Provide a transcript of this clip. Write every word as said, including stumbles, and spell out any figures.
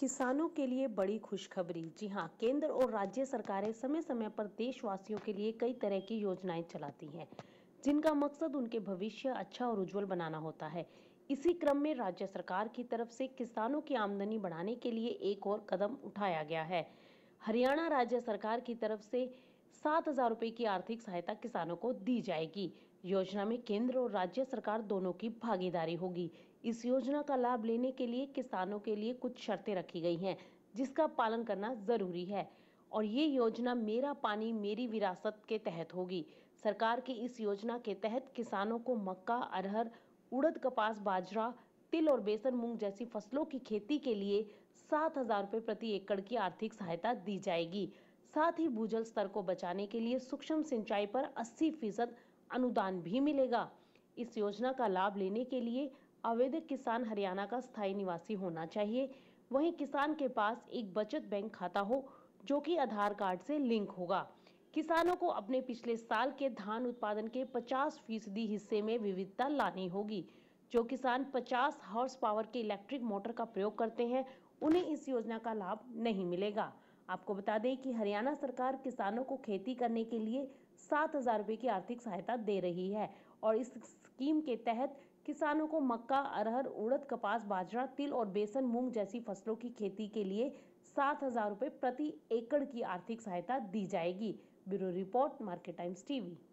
किसानों के लिए बड़ी खुशखबरी। जी हां, केंद्र और राज्य सरकारें समय समय पर देशवासियों के लिए कई तरह की योजनाएं चलाती हैं, जिनका मकसद उनके भविष्य अच्छा और उज्जवल बनाना होता है। इसी क्रम में राज्य सरकार की तरफ से किसानों की आमदनी बढ़ाने के लिए एक और कदम उठाया गया है। हरियाणा राज्य सरकार की तरफ से सात हजार रुपये की आर्थिक सहायता किसानों को दी जाएगी। योजना में केंद्र और राज्य सरकार दोनों की भागीदारी होगी। इस योजना का लाभ लेने के लिए किसानों के लिए कुछ शर्तें रखी गई हैं, जिसका पालन करना जरूरी है, और ये योजना मेरा पानी मेरी विरासत के तहत होगी। सरकार की इस योजना के तहत किसानों को मक्का, अरहर, उड़द, कपास, बाजरा, तिल और बेसन, मूंग जैसी फसलों की खेती के लिए सात हजार रुपये प्रति एकड़ की आर्थिक सहायता दी जाएगी। साथ ही भूजल स्तर को बचाने के लिए सूक्ष्म सिंचाई पर अस्सी फीसद अनुदान भी मिलेगा। इस योजना का लाभ लेने के लिए आवेदक किसान हरियाणा का स्थायी निवासी होना चाहिए। वहीं किसान के पास एक बचत बैंक खाता हो, जो कि आधार कार्ड से लिंक होगा। किसानों को अपने पिछले साल के धान उत्पादन के पचास फीसदी हिस्से में विविधता लानी होगी। जो किसान पचास हॉर्स पावर के इलेक्ट्रिक मोटर का प्रयोग करते हैं, उन्हें इस योजना का लाभ नहीं मिलेगा। आपको बता दें कि हरियाणा सरकार किसानों को खेती करने के लिए सात हजार रुपये की आर्थिक सहायता दे रही है, और इस स्कीम के तहत किसानों को मक्का, अरहर, उड़द, कपास, बाजरा, तिल और बेसन, मूंग जैसी फसलों की खेती के लिए सात हजार रुपये प्रति एकड़ की आर्थिक सहायता दी जाएगी। Bureau report, market times TV.